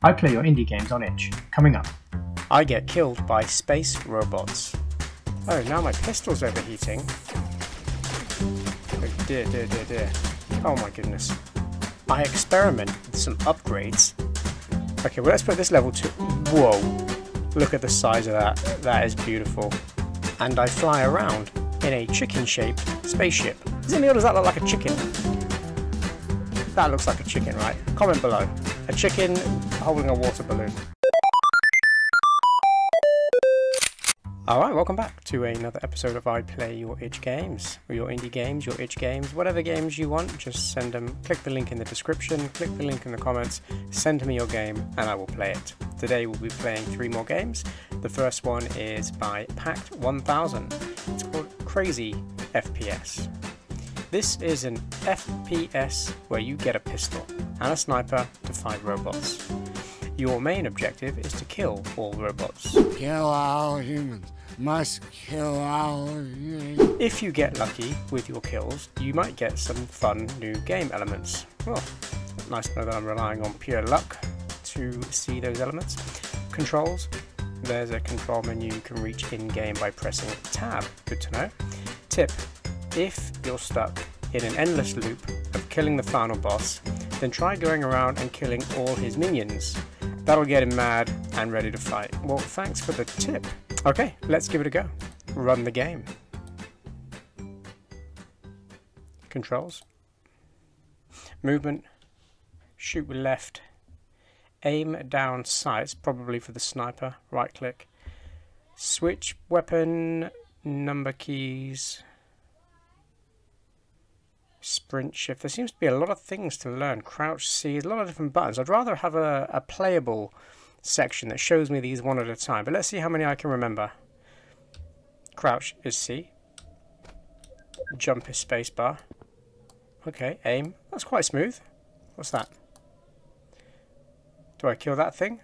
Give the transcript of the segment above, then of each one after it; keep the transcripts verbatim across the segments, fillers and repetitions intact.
I play your indie games on Itch. Coming up. I get killed by space robots. Oh, now my pistol's overheating. Oh dear, dear, dear, dear. Oh my goodness. I experiment with some upgrades. Okay, well let's put this level to... Whoa. Look at the size of that. That is beautiful. And I fly around in a chicken-shaped spaceship. Does it mean, or does that look like a chicken? That looks like a chicken, right? Comment below. A chicken holding a water balloon. Alright, welcome back to another episode of I Play Your Itch Games. Or your indie games, your itch games, whatever games you want, just send them. Click the link in the description, click the link in the comments, send me your game and I will play it. Today we'll be playing three more games. The first one is by Packed one thousand. It's called Crazy F P S. This is an F P S where you get a pistol and a sniper to fight robots. Your main objective is to kill all robots. Kill all humans. Must kill all humans. If you get lucky with your kills, you might get some fun new game elements. Well, nice to know that I'm relying on pure luck to see those elements. Controls. There's a control menu you can reach in-game by pressing tab. Good to know. Tip. If you're stuck in an endless loop of killing the final boss, then try going around and killing all his minions. That'll get him mad and ready to fight. Well, thanks for the tip. Okay, let's give it a go. Run the game. Controls. Movement. Shoot with left. Aim down sights, probably for the sniper. Right click. Switch weapon number keys. Sprint shift. There seems to be a lot of things to learn. Crouch C, a lot of different buttons. I'd rather have a, a playable section that shows me these one at a time, but let's see how many I can remember. Crouch is C. Jump is spacebar. Okay, aim. That's quite smooth. What's that? Do I kill that thing?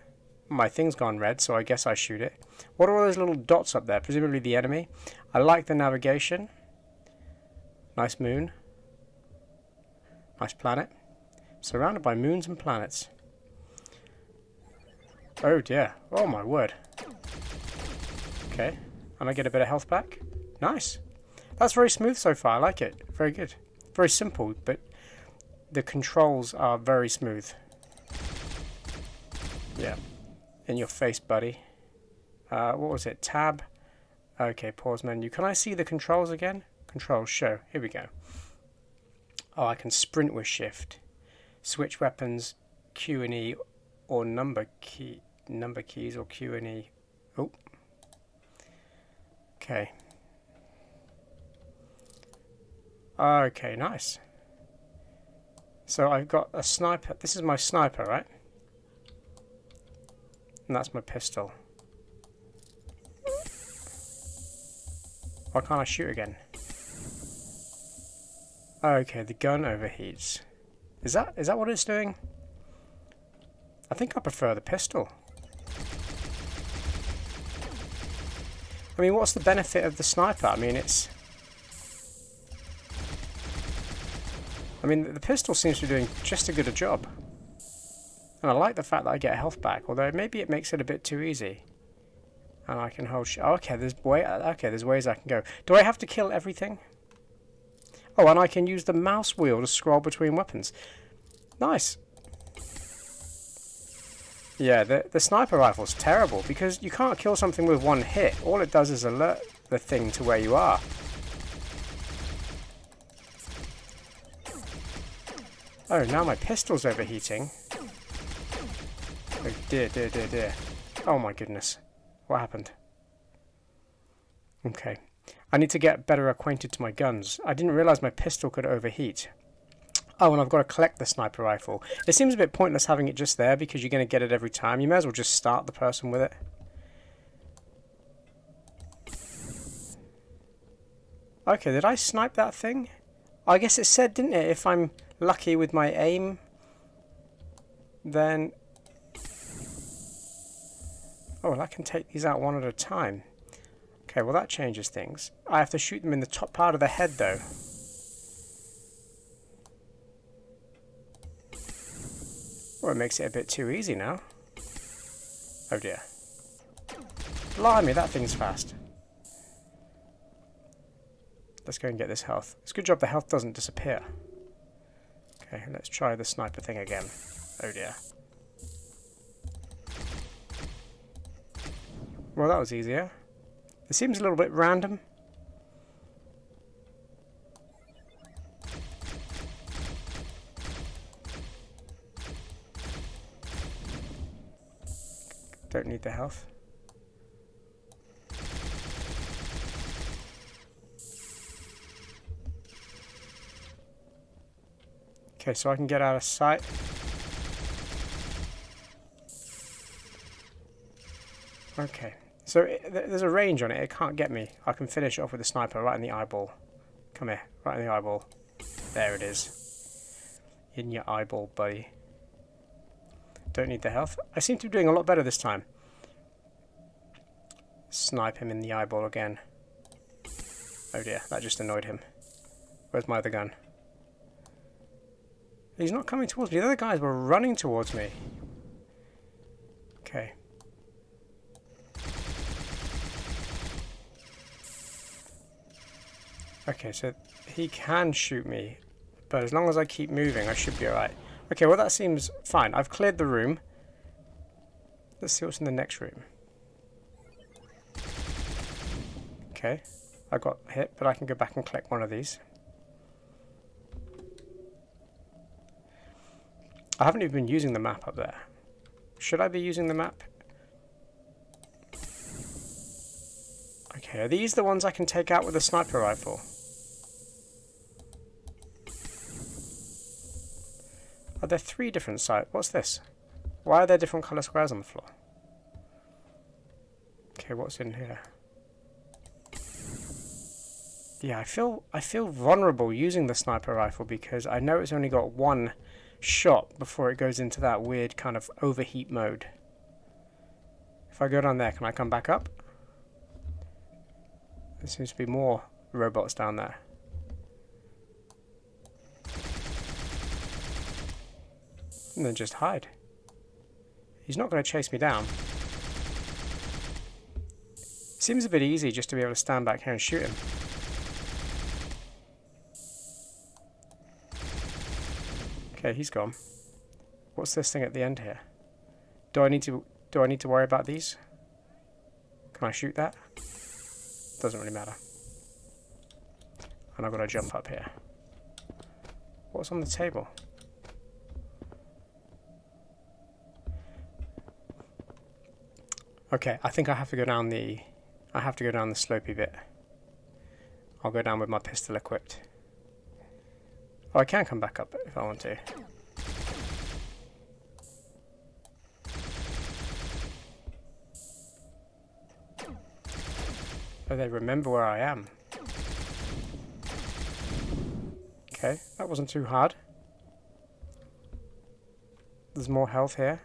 My thing's gone red, so I guess I shoot it. What are all those little dots up there? Presumably the enemy. I like the navigation. Nice moon. Nice planet. Surrounded by moons and planets. Oh dear. Oh my word. Okay. And I get a bit of health back. Nice. That's very smooth so far. I like it. Very good. Very simple, but the controls are very smooth. Yeah. In your face, buddy. Uh, what was it? Tab. Okay, pause menu. Can I see the controls again? Controls show. Here we go. Oh, I can sprint with shift, switch weapons, Q and E, or number key, number keys, or Q and E. Oh, okay, okay, nice. So I've got a sniper. This is my sniper, right? And that's my pistol. Why can't I shoot again? Okay, the gun overheats. Is that is that what it's doing? I think I prefer the pistol. I mean, what's the benefit of the sniper? I mean, it's... I mean, the pistol seems to be doing just as good a job. And I like the fact that I get health back, although maybe it makes it a bit too easy. And I can hold... Sh oh, okay, there's way, okay, there's ways I can go. Do I have to kill everything? Oh, and I can use the mouse wheel to scroll between weapons. Nice. Yeah, the, the sniper rifle's terrible because you can't kill something with one hit. All it does is alert the thing to where you are. Oh, now my pistol's overheating. Oh dear, dear, dear, dear. Oh my goodness. What happened? Okay. I need to get better acquainted to my guns. I didn't realise my pistol could overheat. Oh, and I've got to collect the sniper rifle. It seems a bit pointless having it just there because you're going to get it every time. You may as well just start the person with it. Okay, did I snipe that thing? I guess it said, didn't it, if I'm lucky with my aim, then... Oh, well, I can take these out one at a time. Okay, well that changes things. I have to shoot them in the top part of the head though. Well, it makes it a bit too easy now. Oh dear. Blimey, that thing's fast. Let's go and get this health. It's a good job the health doesn't disappear. Okay, let's try the sniper thing again. Oh dear. Well, that was easier. It seems a little bit random. Don't need the health. Okay, so I can get out of sight. Okay, so it, th there's a range on it. It can't get me. I can finish off with a sniper right in the eyeball. Come here, right in the eyeball. There it is. In your eyeball, buddy. Don't need the health. I seem to be doing a lot better this time. Snipe him in the eyeball again. Oh dear, that just annoyed him. Where's my other gun? He's not coming towards me. The other guys were running towards me. Okay. Okay, so he can shoot me, but as long as I keep moving, I should be alright. Okay, well that seems fine. I've cleared the room. Let's see what's in the next room. Okay, I got hit, but I can go back and collect one of these. I haven't even been using the map up there. Should I be using the map? Okay, are these the ones I can take out with a sniper rifle? Are there three different sites? What's this? Why are there different colour squares on the floor? Okay, what's in here? Yeah, I feel, I feel vulnerable using the sniper rifle because I know it's only got one shot before it goes into that weird kind of overheat mode. If I go down there, can I come back up? There seems to be more robots down there. And then just hide. He's not going to chase me down. Seems a bit easy just to be able to stand back here and shoot him. Okay, he's gone. What's this thing at the end here? Do I need to do I need to worry about these? Can I shoot that? Doesn't really matter. And I've got to jump up here. What's on the table? Okay, I think I have to go down the I have to go down the slopey bit. I'll go down with my pistol equipped. Oh, I can come back up if I want to. Oh, they remember where I am. Okay, that wasn't too hard. There's more health here.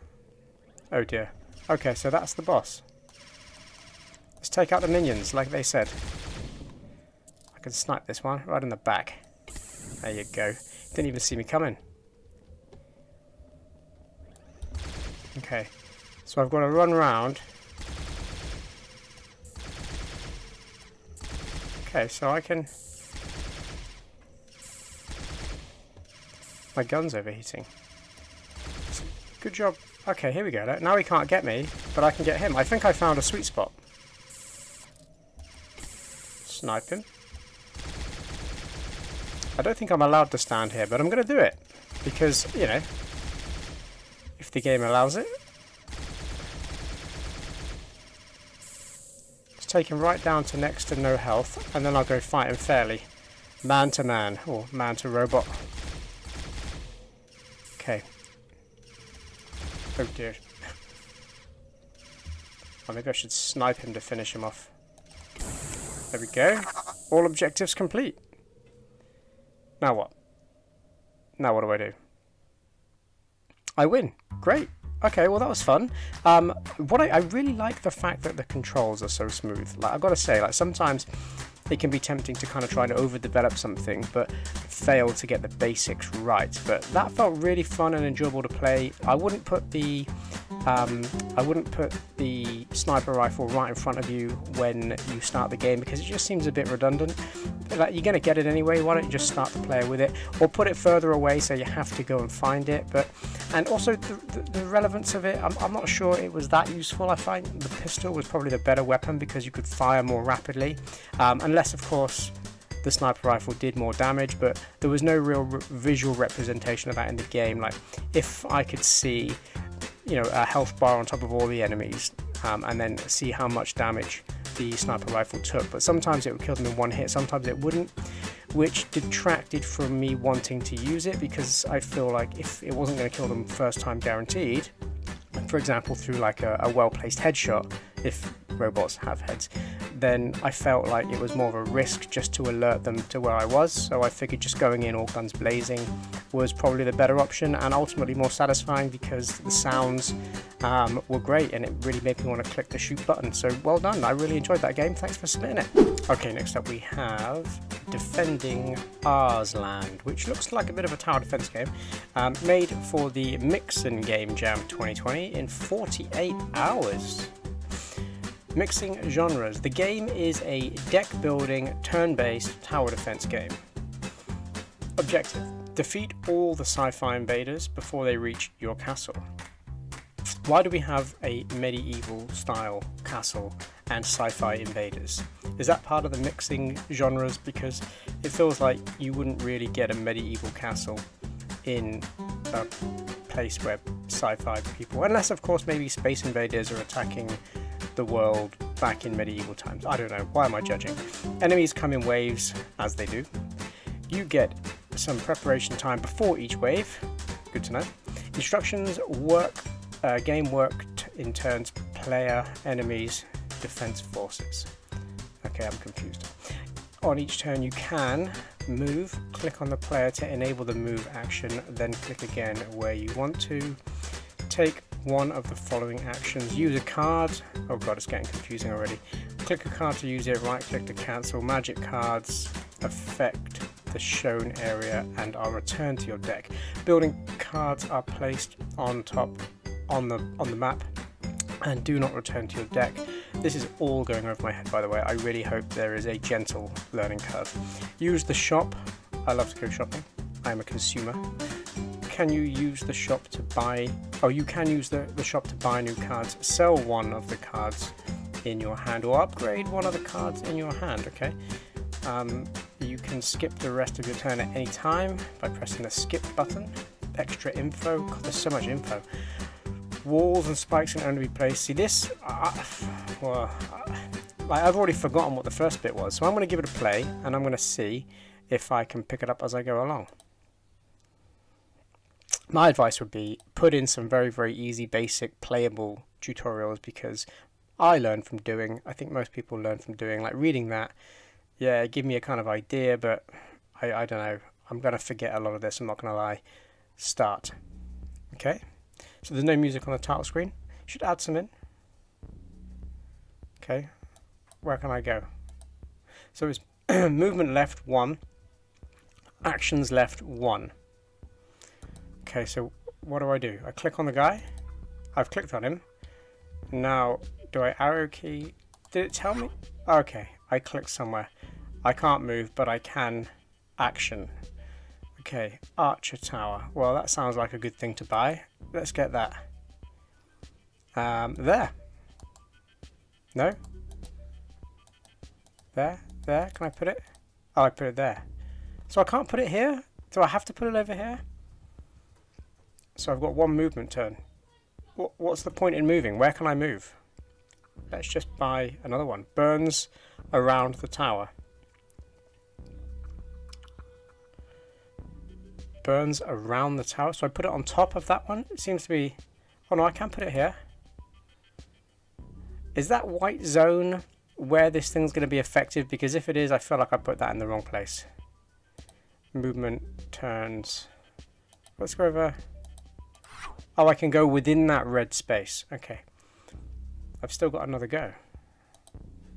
Oh dear. Okay, so that's the boss. Let's take out the minions, like they said. I can snipe this one right in the back. There you go. Didn't even see me coming. Okay, so I've got to run round. Okay, so I can... My gun's overheating. Good job. Okay, here we go. Now he can't get me, but I can get him. I think I found a sweet spot. Snipe him. I don't think I'm allowed to stand here, but I'm going to do it. Because, you know, if the game allows it. Let's take him right down to next to no health, and then I'll go fight him fairly. Man to man, or man to robot. Okay. Oh dear. Oh, maybe I should snipe him to finish him off. There we go. All objectives complete. Now what? Now what do I do? I win. Great. Okay, well that was fun. Um, what I, I really like the fact that the controls are so smooth. Like I've got to say, like sometimes it can be tempting to kind of try and overdevelop something but fail to get the basics right. But that felt really fun and enjoyable to play. I wouldn't put the um, I wouldn't put the sniper rifle right in front of you when you start the game, because it just seems a bit redundant. Like, you're going to get it anyway, why don't you just start the player with it, or put it further away so you have to go and find it. But and also the, the, the relevance of it, I'm, I'm not sure it was that useful. I find the pistol was probably the better weapon because you could fire more rapidly, um, unless of course the sniper rifle did more damage, but there was no real re visual representation of that in the game. Like, if I could see, you know, a health bar on top of all the enemies, um, and then see how much damage the sniper rifle took, but sometimes it would kill them in one hit, sometimes it wouldn't, which detracted from me wanting to use it, because I feel like if it wasn't going to kill them first time guaranteed, for example through like a, a well-placed headshot, if robots have heads, then I felt like it was more of a risk just to alert them to where I was. So I figured just going in all guns blazing was probably the better option, and ultimately more satisfying because the sounds um, were great and it really made me want to click the shoot button. So well done, I really enjoyed that game, thanks for submitting it. Okay, next up we have Defending Arsland, which looks like a bit of a tower defense game, um, made for the Mixon Game Jam twenty twenty in forty-eight hours. Mixing genres. The game is a deck-building, turn-based tower defense game. Objective: defeat all the sci-fi invaders before they reach your castle. Why do we have a medieval-style castle and sci-fi invaders? Is that part of the mixing genres? Because it feels like you wouldn't really get a medieval castle in a place where sci-fi people... Unless, of course, maybe space invaders are attacking the world back in medieval times. I don't know, why am I judging? Enemies come in waves, as they do. You get some preparation time before each wave, good to know. Instructions: work, uh, game worked in turns, player, enemies, defense forces. Okay, I'm confused. On each turn you can move, click on the player to enable the move action, then click again where you want to. Take one of the following actions: use a card, oh god it's getting confusing already, click a card to use it, right click to cancel, magic cards affect the shown area and are returned to your deck. Building cards are placed on top on the on the map and do not return to your deck. This is all going over my head, by the way, I really hope there is a gentle learning curve. Use the shop, I love to go shopping, I am a consumer. Can you use the shop to buy? Oh, you can use the, the shop to buy new cards, sell one of the cards in your hand, or upgrade one of the cards in your hand. Okay. Um, you can skip the rest of your turn at any time by pressing the skip button. Extra info. God, there's so much info. Walls and spikes can only be placed. See this? Uh, well, uh, I've already forgotten what the first bit was, so I'm going to give it a play and I'm going to see if I can pick it up as I go along. My advice would be put in some very, very easy, basic, playable tutorials, because I learn from doing. I think most people learn from doing. Like reading that, yeah, give me a kind of idea, but I, I don't know. I'm going to forget a lot of this, I'm not going to lie. Start. Okay. So there's no music on the title screen. Should add some in. Okay. Where can I go? So it's movement left, one. Actions left, one. Okay, so what do I do? I click on the guy. I've clicked on him. Now, do I arrow key? Did it tell me? Okay, I clicked somewhere. I can't move, but I can action. Okay, Archer Tower. Well, that sounds like a good thing to buy. Let's get that. Um, there. No? There? There? Can I put it? Oh, I put it there. So I can't put it here? Do I have to put it over here? So I've got one movement turn. What's the point in moving? Where can I move? Let's just buy another one. Burns around the tower. Burns around the tower. So I put it on top of that one. It seems to be... Oh no, I can put it here. Is that white zone where this thing's going to be effective? Because if it is, I feel like I put that in the wrong place. Movement turns. Let's go over... Oh, I can go within that red space. Okay. I've still got another go.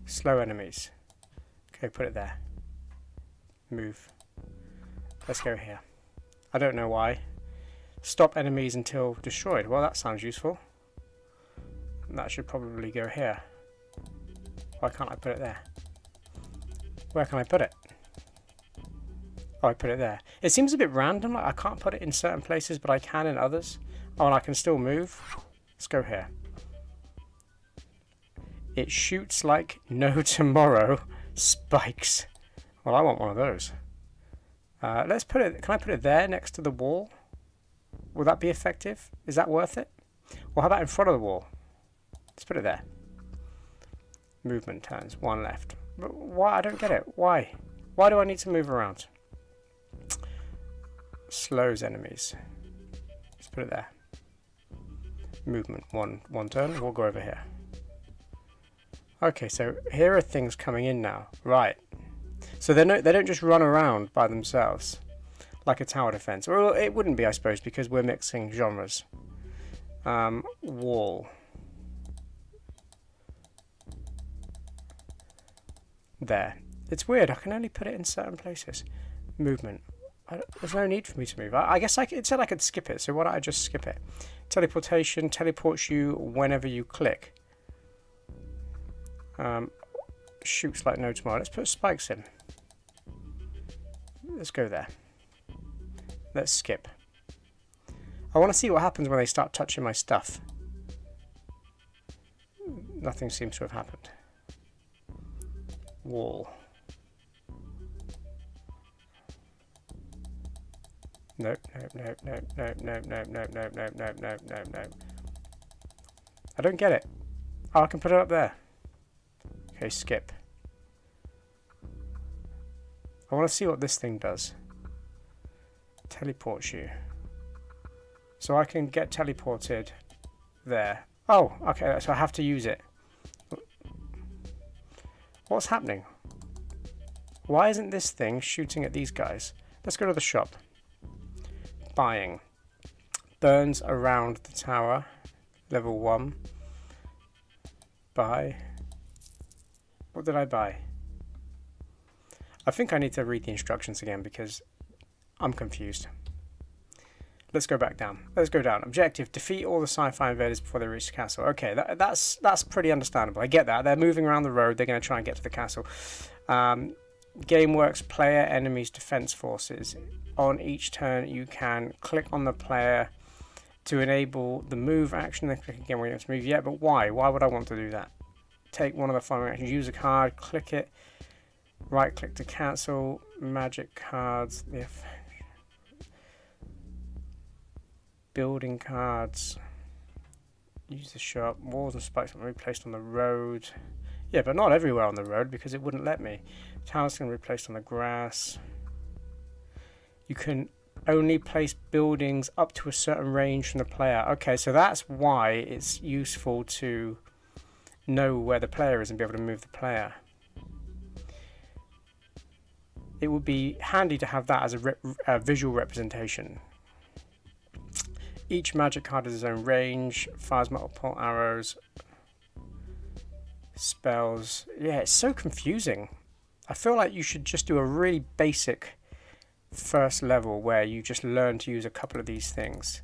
Slow enemies. go put it there. Move. Let's go here. I don't know why. Stop enemies until destroyed. Well, that sounds useful. And that should probably go here. Why can't I put it there? Where can I put it? Oh, I put it there. It seems a bit random. Like I can't put it in certain places, but I can in others. Oh, and I can still move. Let's go here. It shoots like no tomorrow. Spikes. Well, I want one of those. Uh, let's put it... Can I put it there next to the wall? Will that be effective? Is that worth it? Well, how about in front of the wall? Let's put it there. Movement turns. One left. But why? I don't get it. Why? Why do I need to move around? Slows enemies. Let's put it there. Movement. One, one turn. We'll go over here. Okay, so here are things coming in now. Right. So they're no, they don't just run around by themselves. Like a tower defense. Well, it wouldn't be, I suppose, because we're mixing genres. Um, wall. There. It's weird. I can only put it in certain places. Movement. I, there's no need for me to move. I, I guess I, it said I could skip it, so why don't I just skip it? Teleportation teleports you whenever you click. Um, shoots like no tomorrow. Let's put spikes in. Let's go there. Let's skip. I want to see what happens when they start touching my stuff. Nothing seems to have happened. Wall. Nope, nope, nope, nope, nope, nope, nope, nope, nope, nope, nope, nope, nope, nope. I don't get it. Oh, I can put it up there. Okay, skip. I want to see what this thing does. Teleports you. So I can get teleported there. Oh, okay, so I have to use it. What's happening? Why isn't this thing shooting at these guys? Let's go to the shop. Buying. Burns around the tower. Level one. Buy. What did I buy? I think I need to read the instructions again because I'm confused. Let's go back down. Let's go down. Objective, defeat all the sci-fi invaders before they reach the castle. Okay, that, that's that's pretty understandable. I get that. They're moving around the road. They're going to try and get to the castle. Um, GameWorks, player, enemies, defense forces. On each turn, you can click on the player to enable the move action. Then click again when you have to move. Yeah, but why? Why would I want to do that? Take one of the following actions. Use a card. Click it. Right-click to cancel. Magic cards. The effect. Building cards, use the shop, walls and spikes can be replaced on the road. Yeah, but not everywhere on the road because it wouldn't let me. Towers can be replaced on the grass. You can only place buildings up to a certain range from the player. Okay, so that's why it's useful to know where the player is and be able to move the player. It would be handy to have that as a, re a visual representation. Each magic card has its own range, fires multiple arrows, spells. Yeah, it's so confusing. I feel like you should just do a really basic first level where you just learn to use a couple of these things.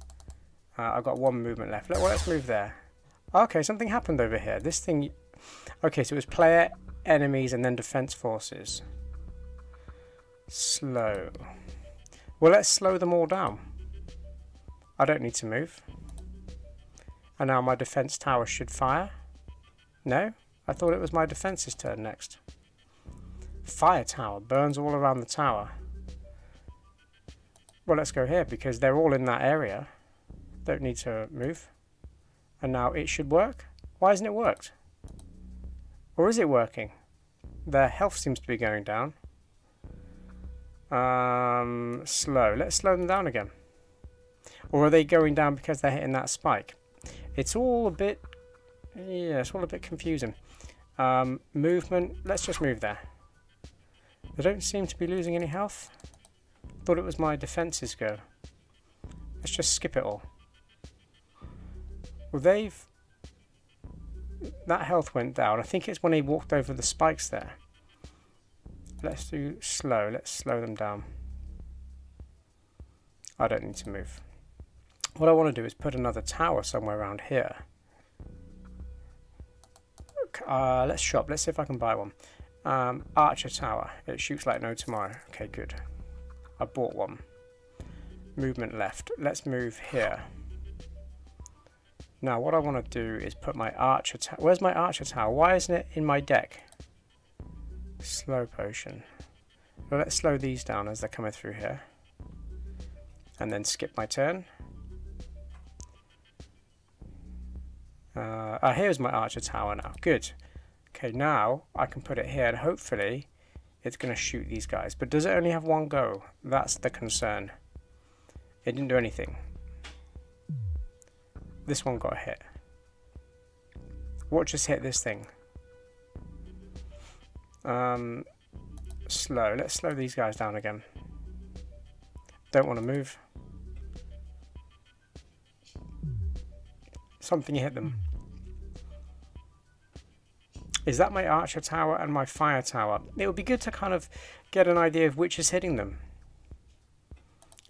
Uh, I've got one movement left. Well, let's move there. Okay, something happened over here. This thing... Okay, so it was player, enemies, and then defense forces. Slow. Well, let's slow them all down. I don't need to move. And now my defense tower should fire. No? I thought it was my defense's turn next. Fire tower. Burns all around the tower. Well, let's go here because they're all in that area. Don't need to move. And now it should work. Why hasn't it worked? Or is it working? Their health seems to be going down. Um, slow. Let's slow them down again. Or are they going down because they're hitting that spike? It's all a bit... Yeah, it's all a bit confusing. Um, movement. Let's just move there. They don't seem to be losing any health. Thought it was my defenses go. Let's just skip it all. Well, they've... That health went down. I think it's when he walked over the spikes there. Let's do slow. Let's slow them down. I don't need to move. What I want to do is put another tower somewhere around here. Uh, let's shop. Let's see if I can buy one. Um, Archer Tower. It shoots like no tomorrow. Okay, good. I bought one. Movement left. Let's move here. Now, what I want to do is put my Archer Tower. Where's my Archer Tower? Why isn't it in my deck? Slow potion. Well, let's slow these down as they're coming through here. And then skip my turn. Uh, oh, here's my Archer Tower now. Good. Okay, now I can put it here and hopefully it's going to shoot these guys. But does it only have one go? That's the concern. It didn't do anything. This one got hit. What just hit this thing? Um, slow. Let's slow these guys down again. Don't want to move. Something hit them. Is that my Archer Tower and my Fire Tower? It would be good to kind of get an idea of which is hitting them.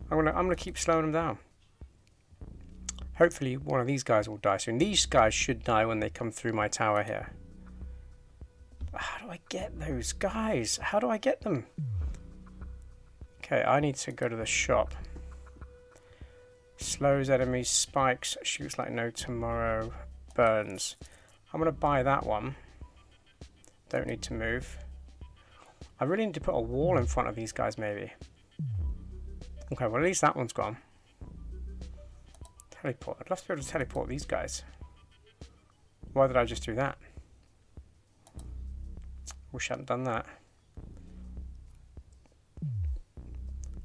I'm gonna, I'm gonna keep slowing them down. Hopefully one of these guys will die soon. These guys should die when they come through my tower here. How do I get those guys? How do I get them? Okay, I need to go to the shop. Slows enemies, spikes, shoots like no tomorrow, burns. I'm going to buy that one. Don't need to move. I really need to put a wall in front of these guys, maybe. Okay, well, at least that one's gone. Teleport. I'd love to be able to teleport these guys. Why did I just do that? Wish I hadn't done that.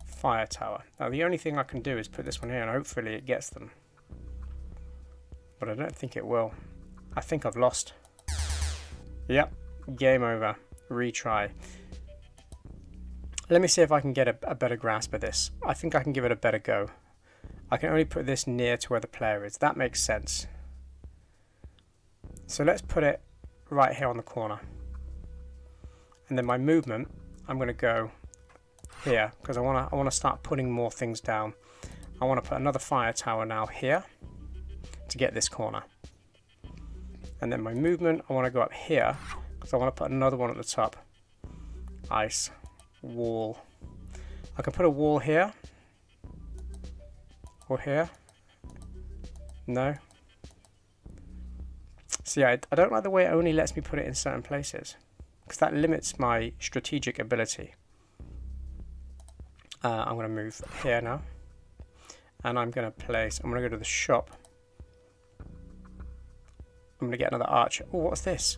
Fire Tower. Now the only thing I can do is put this one here and hopefully it gets them. But I don't think it will. I think I've lost. Yep. Game over. Retry. Let me see if I can get a, a better grasp of this. I think I can give it a better go. I can only put this near to where the player is. That makes sense. So let's put it right here on the corner. And then my movement, I'm going to go here because I want to I want to start putting more things down. I want to put another fire tower now here to get this corner, and then my movement I want to go up here because I want to put another one at the top. Ice wall. I can put a wall here or here. No, see I, I don't like the way it only lets me put it in certain places because that limits my strategic ability. Uh, I'm going to move here now, and I'm going to place, I'm going to go to the shop. I'm going to get another archer. Oh, what's this?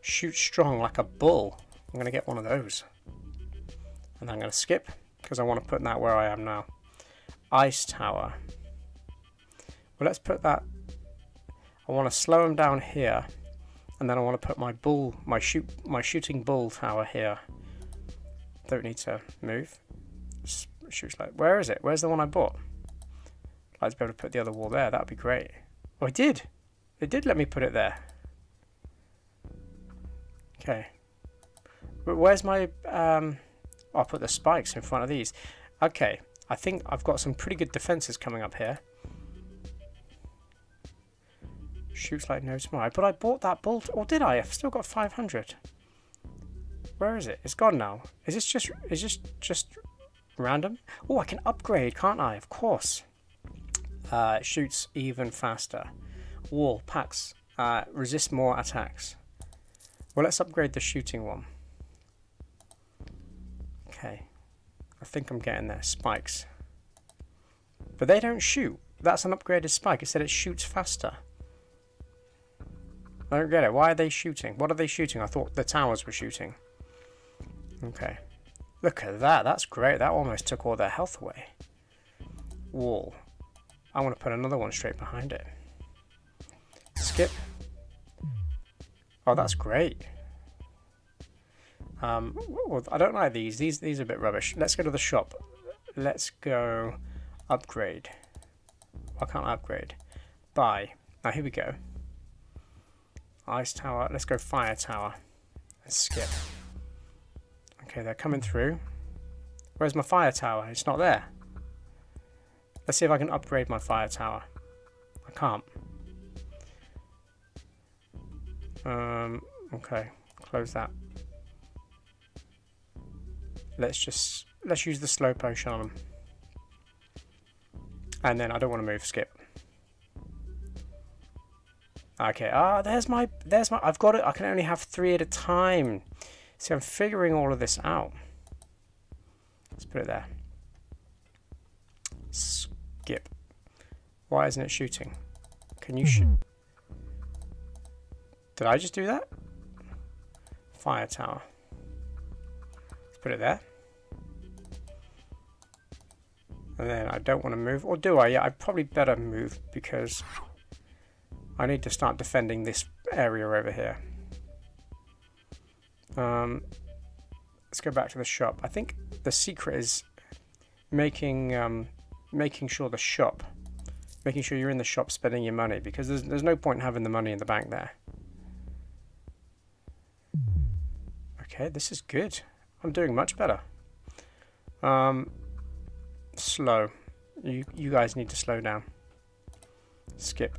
Shoot strong like a bull. I'm going to get one of those. And I'm going to skip, because I want to put that where I am now. Ice tower. Well, let's put that, I want to slow them down here, and then I want to put my bull, my shoot, my shooting bull tower here. Don't need to move. Shoots like, where is it? Where's the one I bought? I'd like to be able to put the other wall there. That'd be great. Oh, I did. It did let me put it there. Okay. But where's my? Um, oh, I'll put the spikes in front of these. Okay. I think I've got some pretty good defenses coming up here. Shoots like no tomorrow. But I bought that bolt, or did I? I've still got five hundred. Where is it? It's gone now. Is this just? Is this just? Random. Oh, I can upgrade, can't I? Of course. Uh, it shoots even faster. Wall packs uh, resist more attacks. Well, let's upgrade the shooting one. Okay, I think I'm getting there. Spikes, but they don't shoot. That's an upgraded spike. It said it shoots faster. I don't get it. Why are they shooting? What are they shooting? I thought the towers were shooting. Okay. Look at that, that's great. That almost took all their health away. Wall. I want to put another one straight behind it. Skip. Oh, that's great. Um, well, I don't like these. These these are a bit rubbish. Let's go to the shop. Let's go upgrade. I can't upgrade. Buy. Now, here we go. Ice tower. Let's go fire tower. Let's skip. Okay, they're coming through. Where's my fire tower? It's not there. Let's see if I can upgrade my fire tower. I can't. Um, okay, close that. Let's just, let's use the slow potion on them. And then I don't want to move, skip. Okay, ah, oh, there's my, there's my, I've got it, I can only have three at a time. See, I'm figuring all of this out. Let's put it there. Skip. Why isn't it shooting? Can you shoot? Did I just do that? Fire tower. Let's put it there. And then I don't want to move. Or do I? Yeah, I probably better move because I need to start defending this area over here. Um, let's go back to the shop. I think the secret is making um, making sure the shop, making sure you're in the shop spending your money, because there's, there's no point in having the money in the bank there. Okay, this is good. I'm doing much better. Um, slow. You, you guys need to slow down. Skip.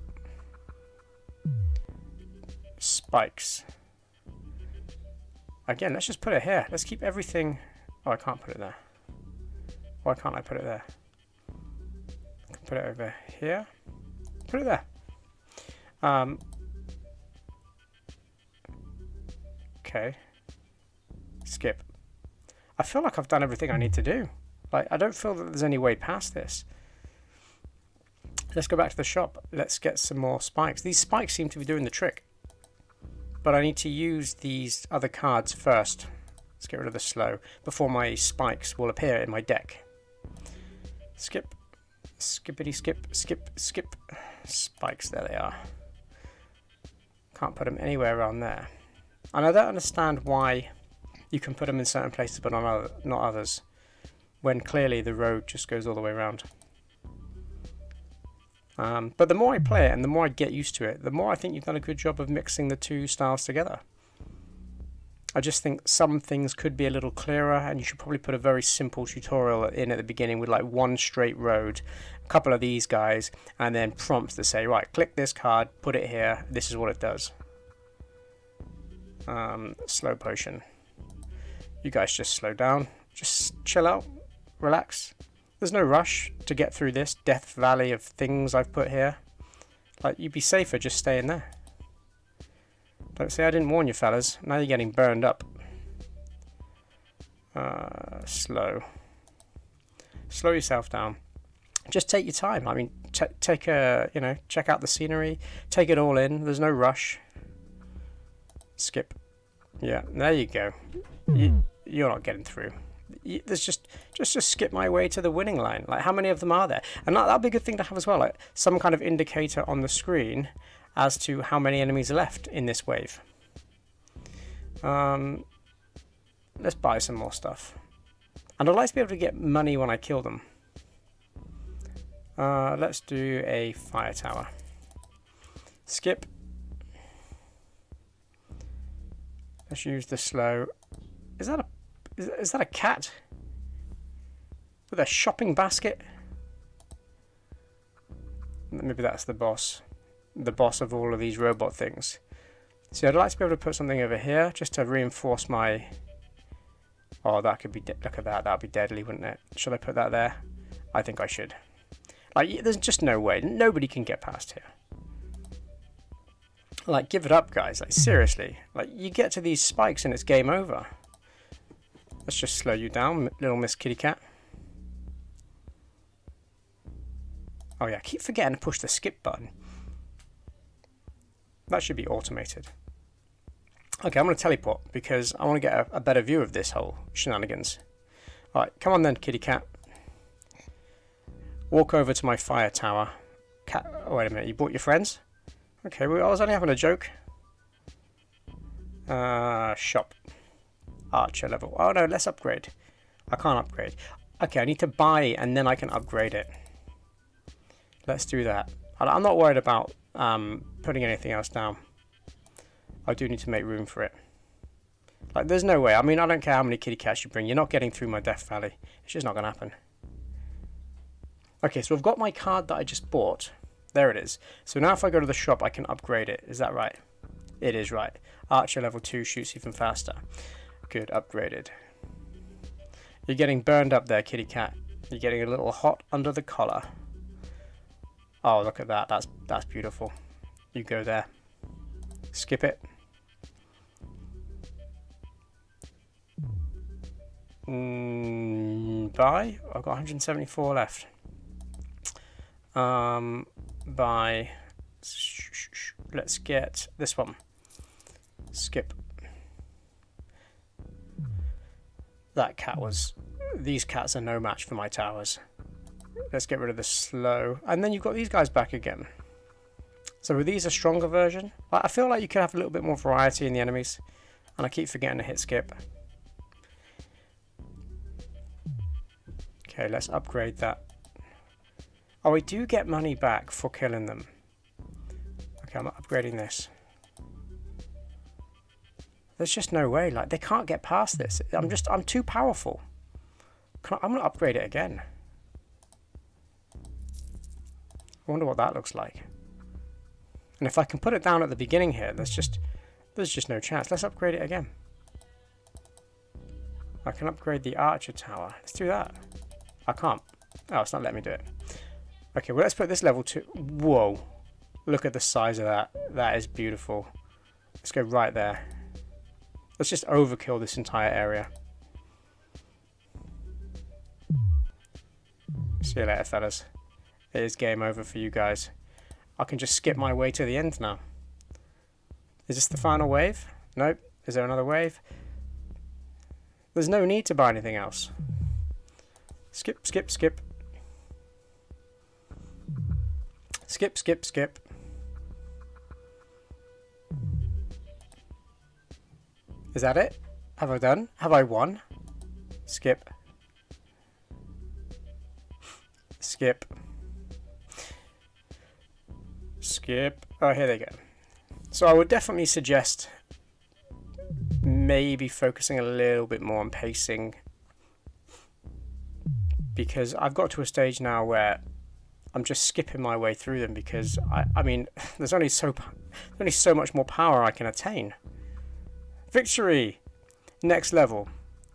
Spikes. Again, let's just put it here. Let's keep everything... Oh, I can't put it there. Why can't I put it there? I can put it over here. Put it there. Um, okay. Skip. I feel like I've done everything I need to do. Like, I don't feel that there's any way past this. Let's go back to the shop. Let's get some more spikes. These spikes seem to be doing the trick. But I need to use these other cards first. Let's get rid of the slow before my spikes will appear in my deck. Skip, skippity skip, skip, skip. Spikes, there they are. Can't put them anywhere around there. And I don't understand why you can put them in certain places but not, other, not others, when clearly the road just goes all the way around. Um, but the more I play it and the more I get used to it, the more I think you've done a good job of mixing the two styles together. I just think some things could be a little clearer, and you should probably put a very simple tutorial in at the beginning with like one straight road, a couple of these guys, and then prompts to say, right, click this card, put it here, this is what it does. Um, slow potion. You guys just slow down, just chill out, relax. There's no rush to get through this death valley of things I've put here. Like, you'd be safer just staying there. Don't say I didn't warn you, fellas. Now you're getting burned up. Uh, slow. Slow yourself down. Just take your time. I mean, t take a, you know, check out the scenery. Take it all in. There's no rush. Skip. Yeah, there you go. You, you're not getting through. There's just, just just skip my way to the winning line. Like, how many of them are there? And that, that'd be a good thing to have as well, like some kind of indicator on the screen as to how many enemies are left in this wave. Um, let's buy some more stuff. And I'd like to be able to get money when I kill them. Uh, let's do a fire tower. Skip. Let's use the slow. Is that a Is, is that a cat with a shopping basket? Maybe that's the boss. The boss of all of these robot things. So I'd like to be able to put something over here just to reinforce my... Oh, that could be... De look at that. That would be deadly, wouldn't it? Should I put that there? I think I should. Like, there's just no way. Nobody can get past here. Like, give it up, guys. Like, seriously. Like, you get to these spikes and it's game over. Let's just slow you down, little Miss Kitty Cat. Oh yeah, I keep forgetting to push the skip button. That should be automated. Okay, I'm going to teleport because I want to get a, a better view of this whole shenanigans. Alright, come on then, Kitty Cat. Walk over to my fire tower. Cat, oh wait a minute, you brought your friends? Okay, well, I was only having a joke. Uh, shop. Archer level. Oh no, let's upgrade. I can't upgrade. Okay, I need to buy and then I can upgrade it. Let's do that. I'm not worried about um, putting anything else down. I do need to make room for it. Like, there's no way. I mean, I don't care how many kitty cats you bring. You're not getting through my Death Valley. It's just not going to happen. Okay, so I've got my card that I just bought. There it is. So now if I go to the shop, I can upgrade it. Is that right? It is right. Archer level two shoots even faster. Good, upgraded. You're getting burned up there, kitty cat. You're getting a little hot under the collar. Oh, look at that. That's, that's beautiful. You go there. Skip it. Mm, buy. I've got one hundred seventy-four left. Um, buy. Let's get this one. Skip. That cat was... These cats are no match for my towers. Let's get rid of the slow. And then you've got these guys back again. So are these a stronger version? I feel like you could have a little bit more variety in the enemies. And I keep forgetting to hit skip. Okay, let's upgrade that. Oh, we do get money back for killing them. Okay, I'm upgrading this. There's just no way. Like, they can't get past this. I'm just... I'm too powerful. Can I, I'm going to upgrade it again. I wonder what that looks like. And if I can put it down at the beginning here, there's just... There's just no chance. Let's upgrade it again. I can upgrade the Archer Tower. Let's do that. I can't. Oh, it's not letting me do it. Okay, well, let's put this level two... Whoa. Look at the size of that. That is beautiful. Let's go right there. Let's just overkill this entire area. See you later, fellas. It is game over for you guys. I can just skip my way to the end now. Is this the final wave? Nope. Is there another wave? There's no need to buy anything else. Skip, skip, skip. Skip, skip, skip. Is that it? Have I done? Have I won? Skip. Skip. Skip. Oh, here they go. So I would definitely suggest maybe focusing a little bit more on pacing, because I've got to a stage now where I'm just skipping my way through them, because I, I mean, there's only so only so much more power I can attain. Victory! Next level.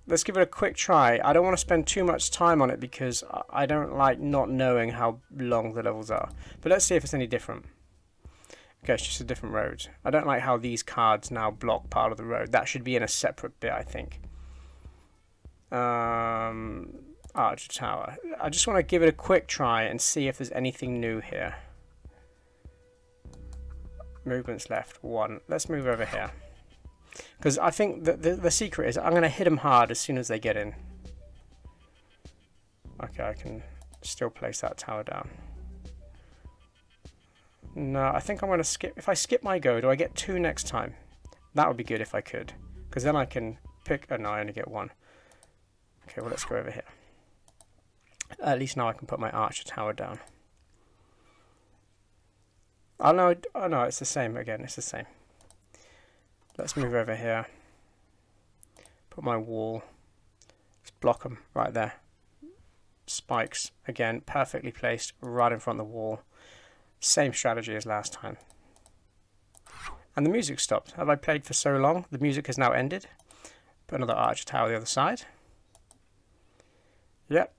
Let's give it a quick try. I don't want to spend too much time on it because I don't like not knowing how long the levels are. But let's see if it's any different. Okay, it's just a different road. I don't like how these cards now block part of the road. That should be in a separate bit, I think. Um, Archer Tower. I just want to give it a quick try and see if there's anything new here. Movement's left. One. Let's move over here. Because I think the, the, the secret is I'm going to hit them hard as soon as they get in. Okay, I can still place that tower down. No, I think I'm going to skip. If I skip my go, do I get two next time? That would be good if I could. Because then I can pick... Oh, no, I only get one. Okay, well, let's go over here. At least now I can put my Archer Tower down. Oh, no, oh, no it's the same again. It's the same. Let's move over here, put my wall, let's block them right there. Spikes, again, perfectly placed right in front of the wall. Same strategy as last time. And the music stopped. Have I played for so long? The music has now ended. Put another Archer Tower on the other side. Yep.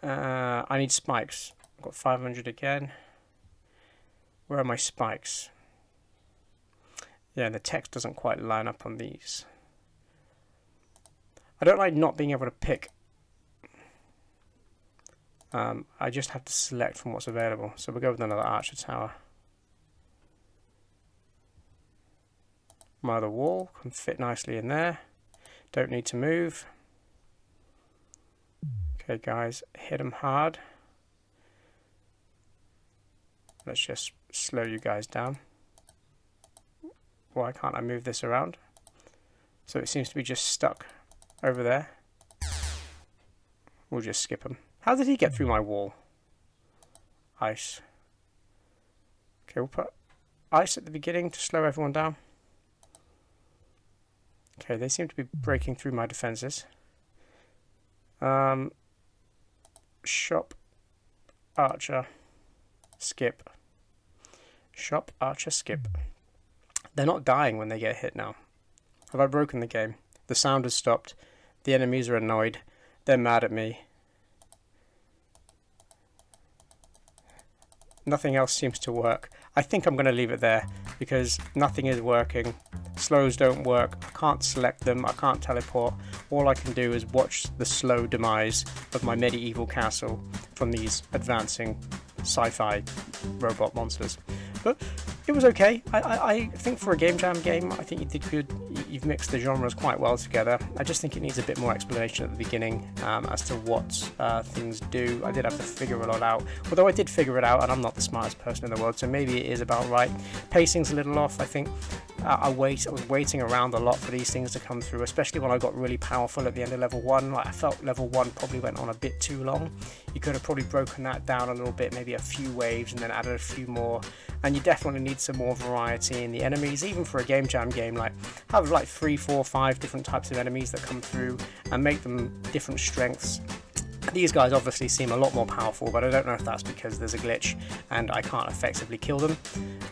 Uh, I need spikes. I've got five hundred again. Where are my spikes? Yeah, the text doesn't quite line up on these. I don't like not being able to pick. Um, I just have to select from what's available. So we'll go with another Archer Tower. My other wall can fit nicely in there. Don't need to move. Okay, guys, hit them hard. Let's just slow you guys down. Why can't I move this around? So it seems to be just stuck over there. We'll just skip him. How did he get through my wall? Ice. Okay, we'll put ice at the beginning to slow everyone down. Okay, they seem to be breaking through my defenses. Um, shop, archer, skip. Shop, archer, skip. They're not dying when they get hit now. Have I broken the game? The sound has stopped. The enemies are annoyed. They're mad at me. Nothing else seems to work. I think I'm going to leave it there because nothing is working. Slows don't work. I can't select them. I can't teleport. All I can do is watch the slow demise of my medieval castle from these advancing sci-fi robot monsters. But it was okay. I, I, I think for a game jam game, I think you did good. You've mixed the genres quite well together. I just think it needs a bit more explanation at the beginning um, as to what uh, things do. I did have to figure it all out, although I did figure it out, and I'm not the smartest person in the world, so maybe it is about right. Pacing's a little off, I think. Uh, I wait. I was waiting around a lot for these things to come through, especially when I got really powerful at the end of level one. Like I felt level one probably went on a bit too long. You could have probably broken that down a little bit, maybe a few waves, and then added a few more. And you definitely need some more variety in the enemies, even for a game jam game. Like have like three, four, five different types of enemies that come through and make them different strengths. These guys obviously seem a lot more powerful, but I don't know if that's because there's a glitch and I can't effectively kill them,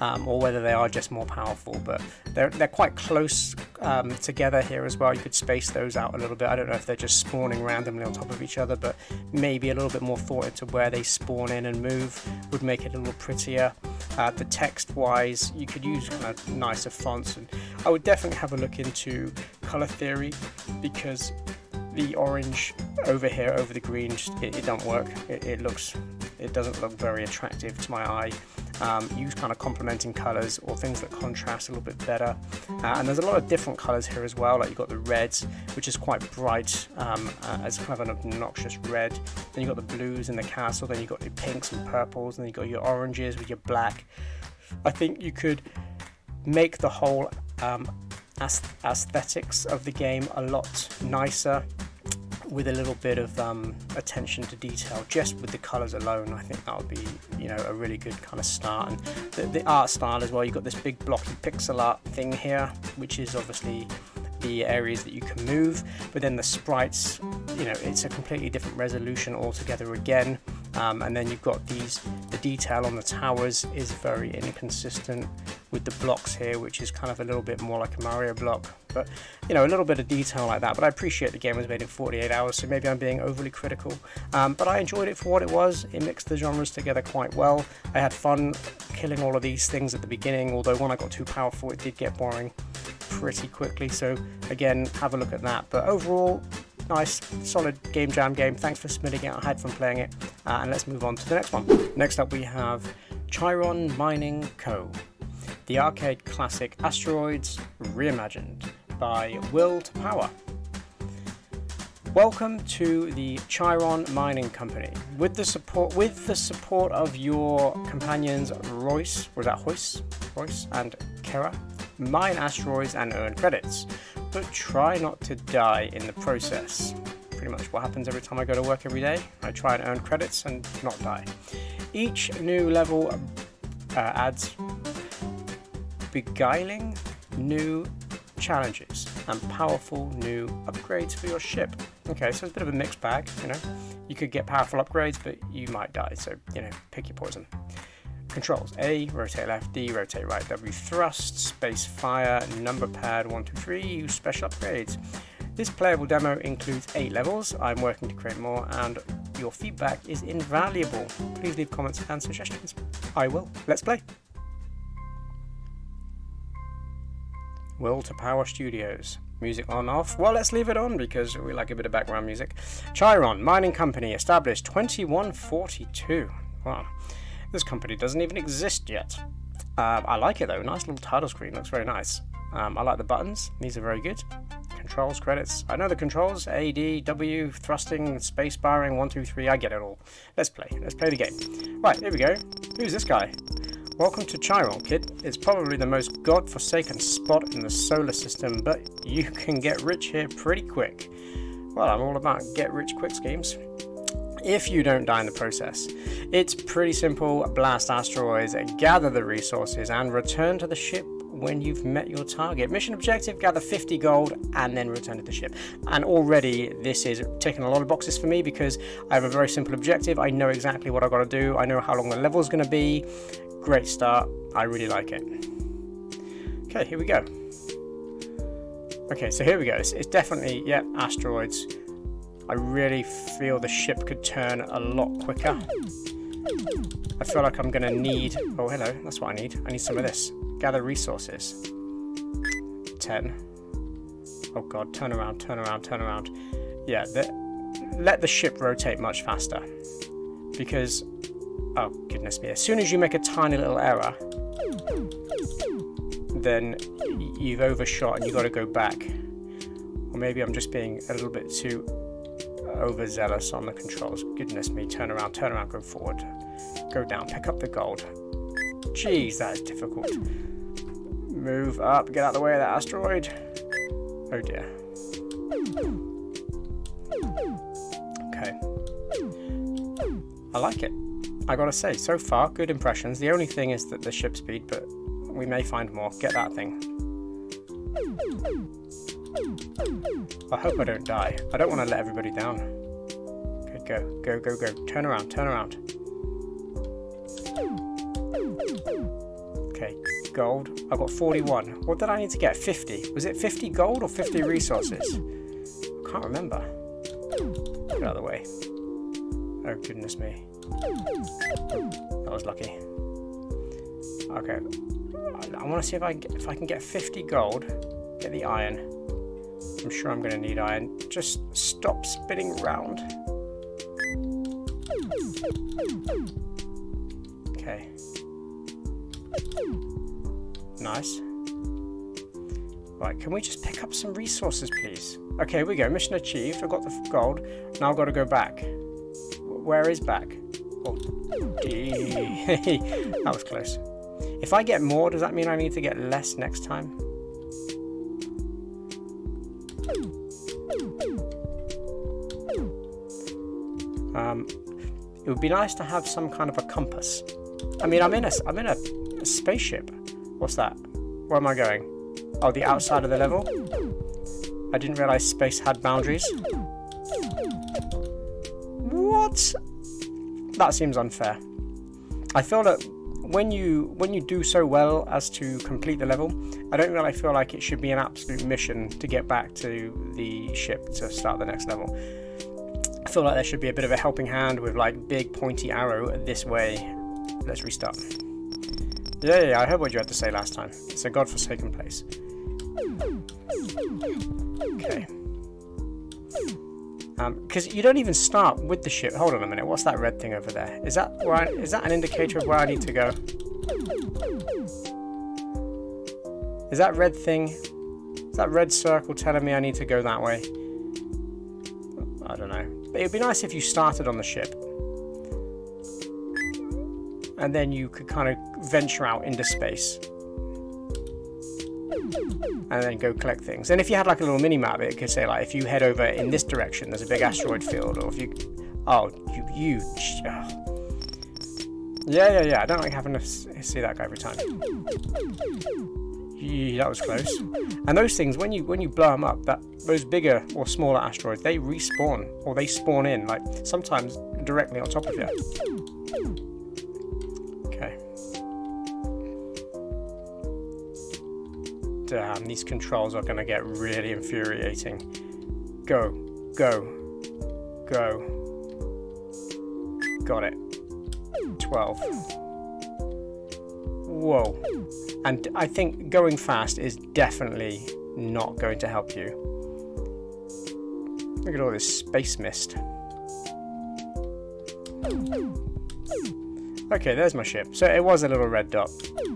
um, or whether they are just more powerful. But they're, they're quite close um, together here as well. You could space those out a little bit. I don't know if they're just spawning randomly on top of each other, but maybe a little bit more thought into where they spawn in and move would make it a little prettier. Uh, the text-wise, you could use kind of nicer fonts, and I would definitely have a look into color theory, because the orange over here over the green, it, it don't work. It, it looks, it doesn't look very attractive to my eye. Um, use kind of complementing colors or things that contrast a little bit better. Uh, and there's a lot of different colors here as well. Like you've got the reds, which is quite bright, um, uh, as kind of an obnoxious red. Then you've got the blues in the castle. Then you've got your pinks and purples, and then you've got your oranges with your black. I think you could make the whole um, aesthetics of the game a lot nicer, with a little bit of um, attention to detail, just with the colours alone. I think that would be, you know, a really good kind of start. And the, the art style as well, you've got this big blocky pixel art thing here, which is obviously the areas that you can move, but then the sprites, you know, it's a completely different resolution altogether again. Um, and then you've got these, the detail on the towers is very inconsistent with the blocks here, which is kind of a little bit more like a Mario block, but you know, a little bit of detail like that. But I appreciate the game was made in forty-eight hours, so maybe I'm being overly critical, um, but I enjoyed it for what it was. It mixed the genres together quite well. I had fun killing all of these things at the beginning, although when I got too powerful it did get boring pretty quickly, so again, have a look at that. But overall, nice, solid game jam game. Thanks for submitting it. I had fun playing it. Uh, and let's move on to the next one. Next up, we have Chiron Mining Co. The arcade classic Asteroids Reimagined by Will to Power. Welcome to the Chiron Mining Company. With the support with the support of your companions Royce, was that Royce? Royce and Kera, mine asteroids and earn credits, but try not to die in the process. Pretty much what happens every time I go to work every day. I try and earn credits and not die. Each new level uh, adds beguiling new challenges and powerful new upgrades for your ship. Okay, so it's a bit of a mixed bag, you know. You could get powerful upgrades, but you might die, so, you know, pick your poison. Controls: A, rotate left, D, rotate right, W, thrust, space fire, number pad, one, two, three, use special upgrades. This playable demo includes eight levels. I'm working to create more, and your feedback is invaluable. Please leave comments and suggestions. I will. Let's play. Will to Power Studios. Music on, off. Well, let's leave it on because we like a bit of background music. Chiron Mining Company, established twenty-one forty-two. Wow. This company doesn't even exist yet. Uh, I like it though, nice little title screen, looks very nice. Um, I like the buttons, these are very good. Controls, credits, I know the controls, A, D, W, thrusting, space barring, one, two, three, I get it all. Let's play, let's play the game. Right, here we go, who's this guy? Welcome to Chiron, kid. It's probably the most godforsaken spot in the solar system, but you can get rich here pretty quick. Well, I'm all about get rich quick schemes. If you don't die in the process. It's pretty simple. Blast asteroids, gather the resources, and return to the ship when you've met your target. Mission objective, gather fifty gold and then return to the ship. And already this is ticking a lot of boxes for me because I have a very simple objective. I know exactly what I've got to do. I know how long the level is going to be. Great start. I really like it. Okay, here we go. Okay, so here we go. It's, it's definitely, yeah, asteroids. I really feel the ship could turn a lot quicker. I feel like I'm gonna need, oh hello, that's what I need. I need some of this. Gather resources. ten. Oh god, turn around, turn around, turn around. Yeah, the, let the ship rotate much faster. Because, oh goodness me, as soon as you make a tiny little error, then you've overshot and you gotta go back. Or maybe I'm just being a little bit too overzealous on the controls. Goodness me, turn around, turn around, go forward. Go down, pick up the gold. Jeez, that is difficult. Move up, get out of the way of that asteroid. Oh dear. Okay. I like it. I gotta say, so far, good impressions. The only thing is that the ship speed, but we may find more. Get that thing. I hope I don't die. I don't want to let everybody down. Okay, go, go, go, go. Turn around, turn around. Okay, gold. I've got forty-one. What did I need to get? fifty. Was it fifty gold or fifty resources? I can't remember. Get out of the way. Oh, goodness me. That was lucky. Okay. I want to see if I, if I can get fifty gold. Get the iron. I'm sure I'm going to need iron. Just stop spinning round. Okay. Nice. Right, can we just pick up some resources, please? Okay, here we go. Mission achieved. I've got the gold. Now I've got to go back. Where is back? Oh, that was close. If I get more, does that mean I need to get less next time? Um, it would be nice to have some kind of a compass. I mean, I'm in a, I'm in a, a spaceship. What's that? Where am I going? Oh, the outside of the level? I didn't realize space had boundaries. What? That seems unfair. I feel that when you, when you do so well as to complete the level, I don't really feel like it should be an absolute mission to get back to the ship to start the next level. I feel like there should be a bit of a helping hand with like big pointy arrow this way. Let's restart. Yeah, yeah, yeah, I heard what you had to say last time. It's a godforsaken place. Okay. Um, because you don't even start with the ship. Hold on a minute. What's that red thing over there? Is that where? I, is that an indicator of where I need to go? Is that red thing? Is that red circle telling me I need to go that way? I don't know. It would be nice if you started on the ship and then you could kind of venture out into space and then go collect things. And if you had like a little mini map, it could say like, if you head over in this direction, there's a big asteroid field, or if you, oh, you, you, oh. yeah, yeah, yeah. I don't like having to see that guy every time. Gee, that was close. And those things, when you when you blow them up, that those bigger or smaller asteroids, they respawn, or they spawn in, like sometimes directly on top of you. Okay. Damn, these controls are gonna get really infuriating. Go, go, go. Got it. Twelve. Whoa. And I think going fast is definitely not going to help you. Look at all this space mist. Okay, there's my ship. So it was a little red dot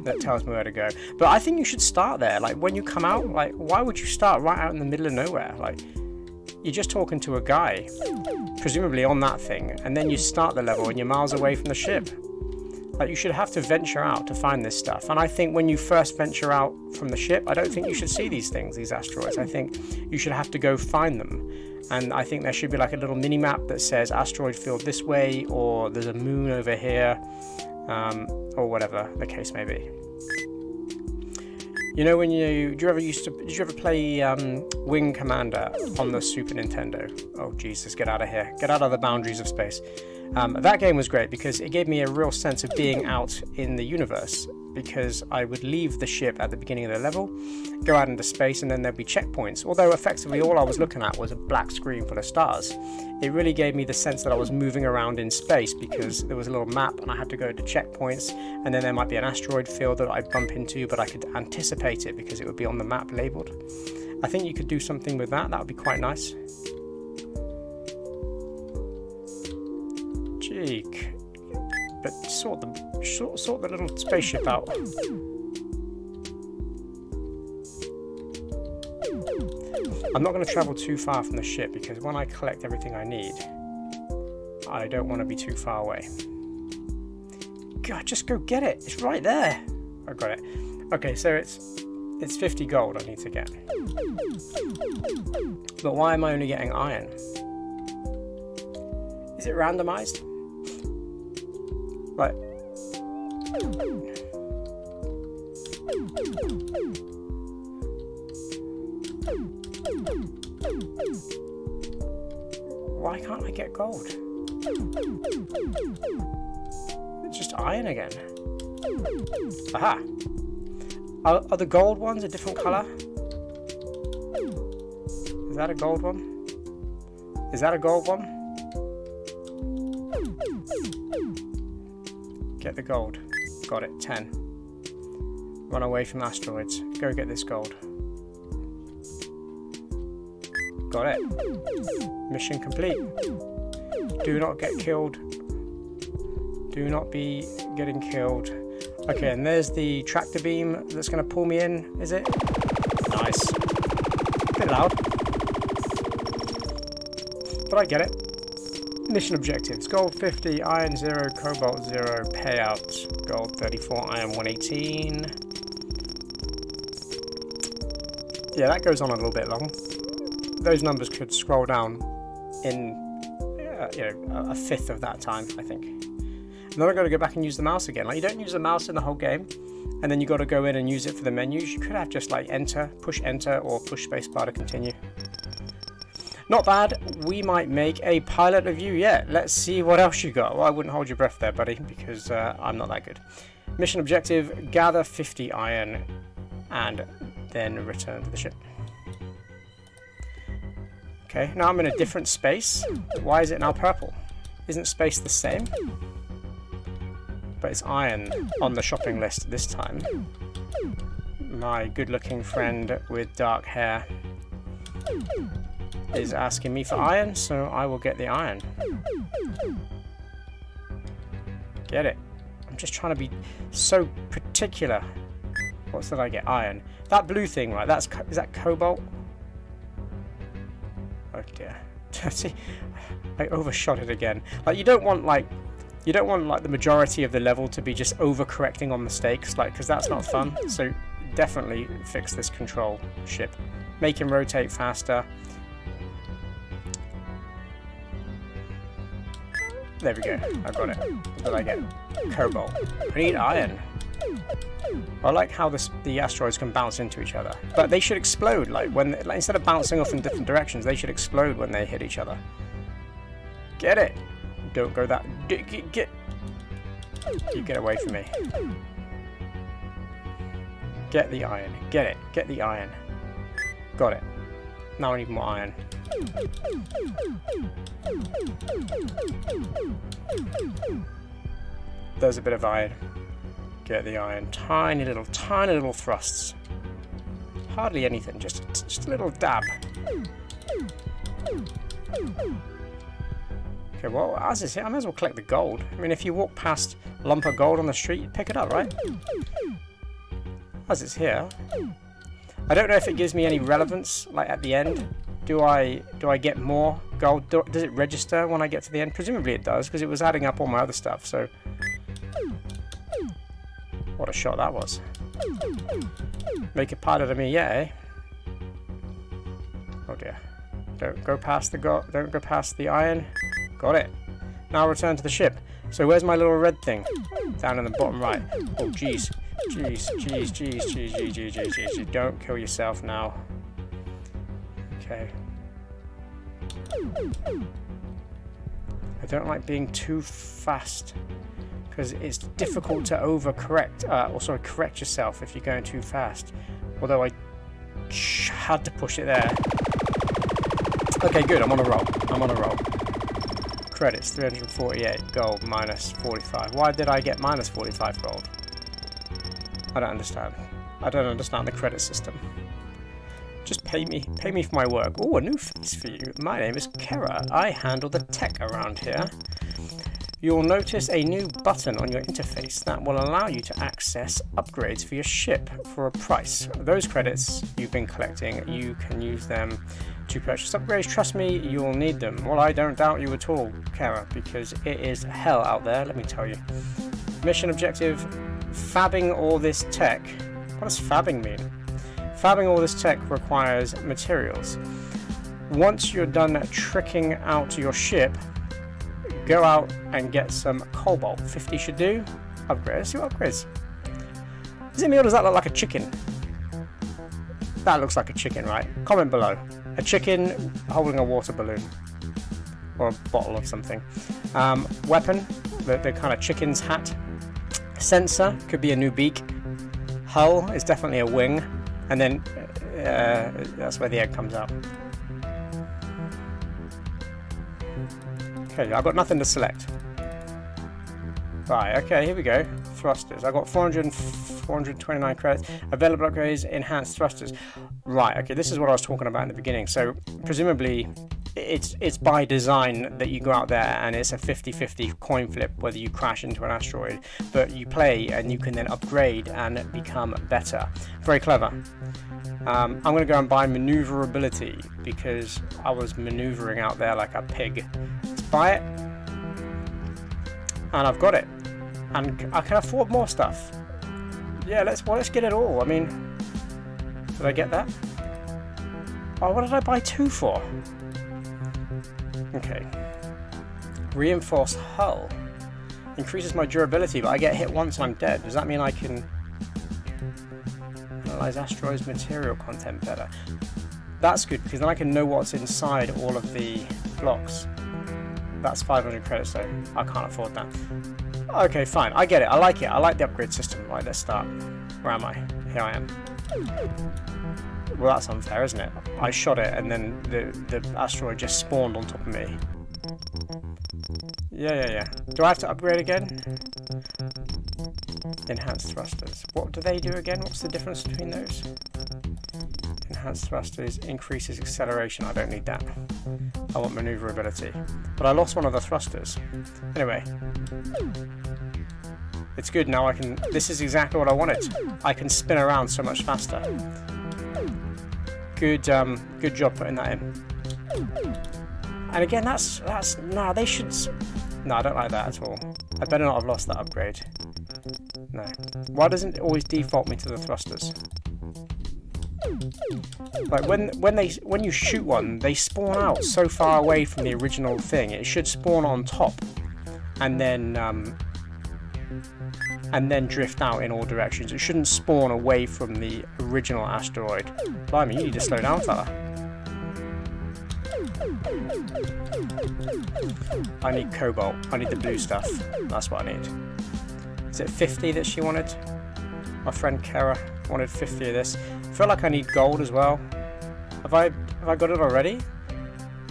that tells me where to go. But I think you should start there. Like, when you come out, like, why would you start right out in the middle of nowhere? Like, you're just talking to a guy, presumably on that thing, and then you start the level and you're miles away from the ship. Like, you should have to venture out to find this stuff. And I think when you first venture out from the ship, I don't think you should see these things, these asteroids. I think you should have to go find them. And I think there should be like a little mini map that says asteroid field this way, or there's a moon over here, um, or whatever the case may be. You know when you, do you ever used to, did you ever play um, Wing Commander on the Super Nintendo? Oh Jesus, get out of here, get out of the boundaries of space. Um, that game was great because it gave me a real sense of being out in the universe, because I would leave the ship at the beginning of the level, go out into space, and then there'd be checkpoints. Although effectively all I was looking at was a black screen full of stars. It really gave me the sense that I was moving around in space, because there was a little map and I had to go to checkpoints, and then there might be an asteroid field that I'd bump into, but I could anticipate it because it would be on the map labeled. I think you could do something with that. That would be quite nice. Cheek. But sort the sort, sort the little spaceship out. I'm not going to travel too far from the ship, because when I collect everything I need, I don't want to be too far away. God, just go get it. It's right there. I got it. Okay, so it's it's fifty gold I need to get. But why am I only getting iron? Is it randomized? Right. Why can't I get gold? It's just iron again. Aha! Are, are the gold ones a different colour? Is that a gold one? Is that a gold one? Get the gold. Got it. ten. Run away from asteroids. Go get this gold. Got it. Mission complete. Do not get killed. Do not be getting killed. Okay, and there's the tractor beam that's going to pull me in, is it? Nice. Bit loud. But I get it. Mission objectives: gold fifty, iron zero, cobalt zero, payouts gold thirty-four, iron one eighteen. Yeah, that goes on a little bit long. Those numbers could scroll down in uh, you know, a fifth of that time, I think. And then I've got to go back and use the mouse again. Like, you don't use the mouse in the whole game, and then you've got to go in and use it for the menus. You could have just like enter, push enter, or push spacebar to continue. Not bad. We might make a pilot review yet. Let's see what else you got. Well, I wouldn't hold your breath there, buddy, because uh, I'm not that good. Mission objective: gather fifty iron and then return to the ship. Okay, now I'm in a different space. Why is it now purple? Isn't space the same? But it's iron on the shopping list this time. My good-looking friend with dark hair is asking me for iron, so I will get the iron. Get it. I'm just trying to be so particular. What's that I get? Iron. That blue thing, right? That's co is that cobalt? Oh dear. See, I overshot it again. Like, you don't want like you don't want like the majority of the level to be just overcorrecting on mistakes, like, because that's not fun. So definitely fix this control ship. Make him rotate faster. There we go. I've got it. What did I get? Cobalt. I need iron. I like how this, the asteroids can bounce into each other, but they should explode. Like when, like, instead of bouncing off in different directions, they should explode when they hit each other. Get it? Don't go that. D get, get. You get away from me. Get the iron. Get it. Get the iron. Got it. Now I need more iron. There's a bit of iron. Get the iron. Tiny little, tiny little thrusts. Hardly anything, just, just a little dab. Okay, well, as is here, I might as well collect the gold. I mean, if you walk past a lump of gold on the street, you pick it up, right? As it's here. I don't know if it gives me any relevance, like at the end. Do I do I get more gold? Do, does it register when I get to the end? Presumably it does, because it was adding up all my other stuff. So what a shot that was! Make a pilot of me, yeah. Eh? Oh dear! Don't go past the go don't go past the iron. Got it. Now return to the ship. So where's my little red thing? Down in the bottom right. Oh jeez. Jeez, jeez, jeez, jeez, jeez, jeez, jeez, jeez, jeez. Don't kill yourself now. Okay. I don't like being too fast, because it's difficult to overcorrect, uh, or sorry, correct yourself if you're going too fast. Although I had to push it there. Okay, good, I'm on a roll. I'm on a roll. Credits, three hundred forty-eight gold, minus forty-five. Why did I get minus forty-five gold? I don't understand. I don't understand the credit system. Just pay me, pay me for my work. Oh, a new face for you. My name is Kera. I handle the tech around here. You'll notice a new button on your interface that will allow you to access upgrades for your ship for a price. Those credits you've been collecting, you can use them to purchase upgrades. Trust me, you'll need them. Well, I don't doubt you at all, Kera, because it is hell out there, let me tell you. Mission objective, fabbing all this tech. What does fabbing mean? Fabbing all this tech requires materials. Once you're done tricking out your ship, go out and get some cobalt. fifty should do. Upgrade. Let's see what upgrades. Does it mean, or does that look like a chicken? That looks like a chicken, right? Comment below. A chicken holding a water balloon. Or a bottle of something. Um, weapon. The, the kind of chicken's hat. Sensor. Could be a new beak. Hull is definitely a wing. And then uh, that's where the egg comes out. Okay, I've got nothing to select. Right, okay, here we go. Thrusters. I've got four hundred, four hundred twenty-nine credits. Available upgrades, enhanced thrusters. Right, okay, this is what I was talking about in the beginning. So, presumably, it's it's by design that you go out there and it's a fifty fifty coin flip whether you crash into an asteroid. But you play and you can then upgrade and become better. Very clever. Um, I'm going to go and buy maneuverability because I was maneuvering out there like a pig. Let's buy it. And I've got it. And I can afford more stuff. Yeah, let's, well, let's get it all. I mean, did I get that? Oh, what did I buy two for? Okay. Reinforced hull. Increases my durability, but I get hit once and I'm dead. Does that mean I can... analyze asteroids' material content better. That's good, because then I can know what's inside all of the blocks. That's five hundred credits, though. I can't afford that. Okay, fine. I get it. I like it. I like the upgrade system. Right, let's start. Where am I? Here I am. Well, that's unfair, isn't it? I shot it, and then the, the asteroid just spawned on top of me. Yeah, yeah, yeah. Do I have to upgrade again? Enhanced thrusters. What do they do again? What's the difference between those? Enhanced thrusters increases acceleration. I don't need that. I want maneuverability. But I lost one of the thrusters. Anyway. It's good now. I can... This is exactly what I wanted. I can spin around so much faster. Good, um, good job putting that in. And again, that's... that's nah, they should... No, I don't like that at all. I better not have lost that upgrade. No. Why doesn't it always default me to the thrusters? Like when when they when you shoot one, they spawn out so far away from the original thing. It should spawn on top, and then um, and then drift out in all directions. It shouldn't spawn away from the original asteroid. Blimey, you need to slow down, fella. I need cobalt. I need the blue stuff. That's what I need. Is it fifty that she wanted? My friend Kera wanted fifty of this. I feel like I need gold as well. Have I have I got it already?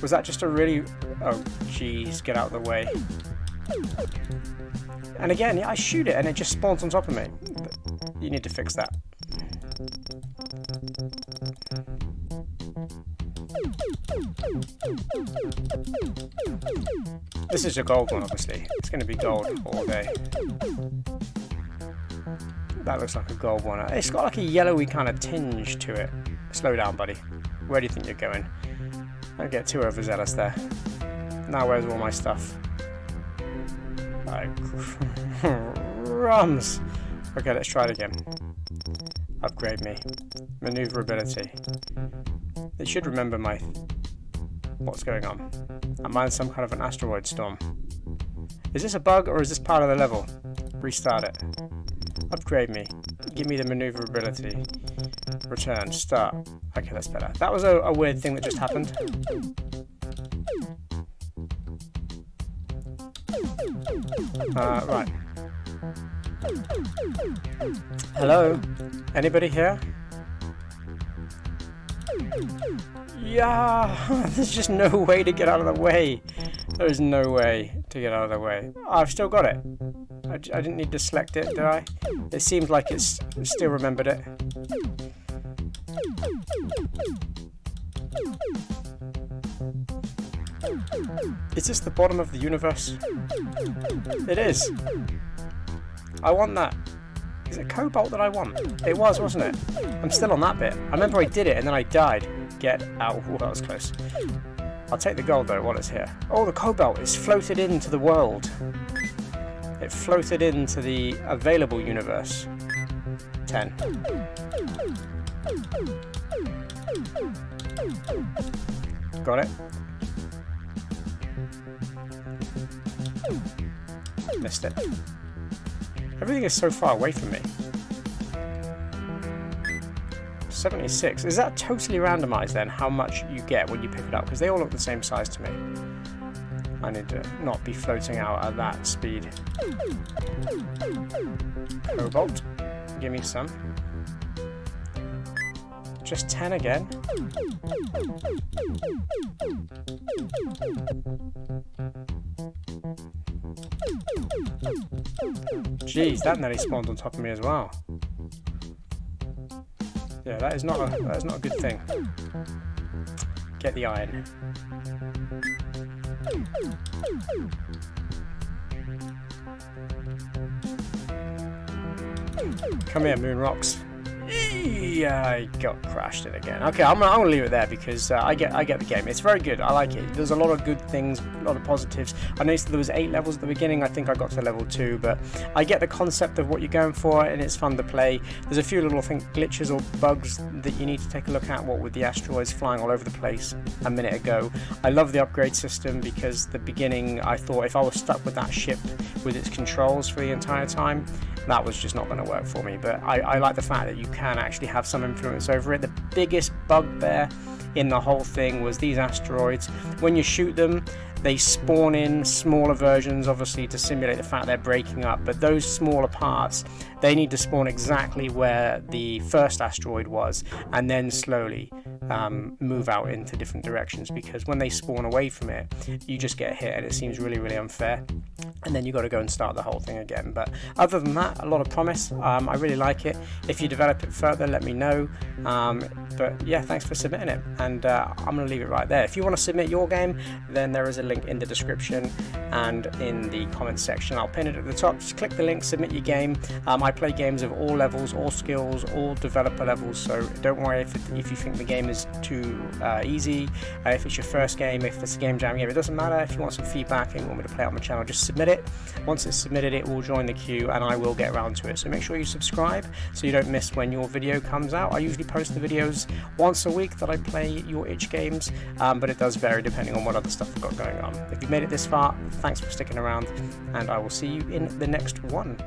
Was that just a really... Oh, jeez. Get out of the way. And again, I shoot it and it just spawns on top of me. But you need to fix that. This is a gold one, obviously. It's going to be gold all day. That looks like a gold one. It's got like a yellowy kind of tinge to it. Slow down, buddy. Where do you think you're going? Don't get too overzealous there. Now where's all my stuff? Like, crumbs. Okay, let's try it again. Upgrade me. Maneuverability. They should remember my... what's going on. Am I in some kind of an asteroid storm? Is this a bug or is this part of the level? Restart it. Upgrade me. Give me the maneuverability. Return. Start. Okay, that's better. That was a, a weird thing that just happened. Uh, right. Hello? Anybody here? Yeah! There's just no way to get out of the way. There is no way to get out of the way. Oh, I've still got it. I, I didn't need to select it, did I? It seems like it's still remembered it. Is this the bottom of the universe? It is. I want that. Is it cobalt that I want? It was, wasn't it? I'm still on that bit. I remember I did it and then I died. Get out. Oh, that was close. I'll take the gold though while it's here. Oh, the cobalt is floated into the world. It floated into the available universe. ten. Got it. Missed it. Everything is so far away from me. seventy-six. Is that totally randomized then, how much you get when you pick it up? Because they all look the same size to me. I need to not be floating out at that speed. Cobalt. Give me some. Just ten again. Jeez, that nearly spawned on top of me as well. Yeah, that is not a, that is not a good thing. Get the iron. Come here, moon rocks. Yeah, I got crashed in again. Okay, I'm, I'm gonna leave it there because uh, I get I get the game. It's very good. I like it. There's a lot of good things, a lot of positives. I noticed there was eight levels at the beginning. I think I got to level two, but I get the concept of what you're going for, and it's fun to play. There's a few little think glitches or bugs that you need to take a look at. What with the asteroids flying all over the place a minute ago. I love the upgrade system because the beginning I thought if I was stuck with that ship with its controls for the entire time, that was just not going to work for me. But I, I like the fact that you can actually have some influence over it. The biggest bugbear in the whole thing was these asteroids. When you shoot them, they spawn in smaller versions, obviously to simulate the fact they're breaking up, but those smaller parts, they need to spawn exactly where the first asteroid was and then slowly um, move out into different directions, because when they spawn away from it, you just get hit and it seems really, really unfair. And then you got to go and start the whole thing again. But other than that, a lot of promise. Um, I really like it. If you develop it further, let me know. Um, but yeah, thanks for submitting it. And uh, I'm going to leave it right there. If you want to submit your game, then there is a link in the description and in the comments section. I'll pin it at the top. Just click the link, submit your game. Um, I play games of all levels, all skills, all developer levels. So don't worry if, it, if you think the game is too uh, easy. Uh, if it's your first game, if it's a game jam game, it doesn't matter. If you want some feedback and you want me to play it on my channel, just submit it. Once it's submitted, it will join the queue and I will get around to it. So make sure you subscribe so you don't miss when your video comes out. I usually post the videos once a week that I play your itch games, um, but it does vary depending on what other stuff I've got going on. If you've made it this far, thanks for sticking around, and I will see you in the next one.